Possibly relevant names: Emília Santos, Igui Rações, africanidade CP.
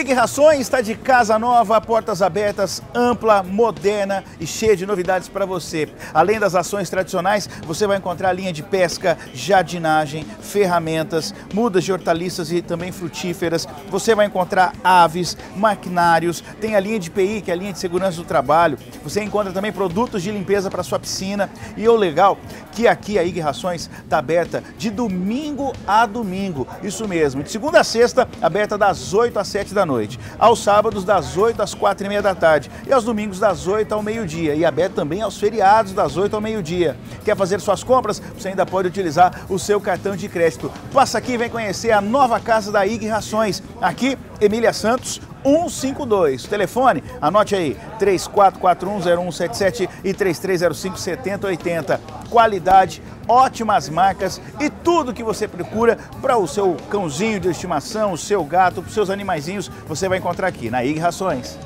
Igui Rações está de casa nova, portas abertas, ampla, moderna e cheia de novidades para você. Além das ações tradicionais, você vai encontrar linha de pesca, jardinagem, ferramentas, mudas de hortaliças e também frutíferas. Você vai encontrar aves, maquinários, tem a linha de PI, que é a linha de segurança do trabalho. Você encontra também produtos de limpeza para sua piscina. E o legal que aqui a Igui Rações está aberta de domingo a domingo. Isso mesmo, de segunda a sexta, aberta das 8 às 7 da noite. Aos sábados, das 8 às 4:30 da tarde. E aos domingos, das 8 ao meio-dia. E aberta também aos feriados, das 8 ao meio-dia. Quer fazer suas compras? Você ainda pode utilizar o seu cartão de crédito. Passa aqui e vem conhecer a nova casa da Igui Rações. Aqui, Emília Santos, 152. Telefone, anote aí, 34410177 e 33057080. Qualidade, ótimas marcas e tudo que você procura para o seu cãozinho de estimação, o seu gato, para os seus animaizinhos, você vai encontrar aqui na Igui Rações.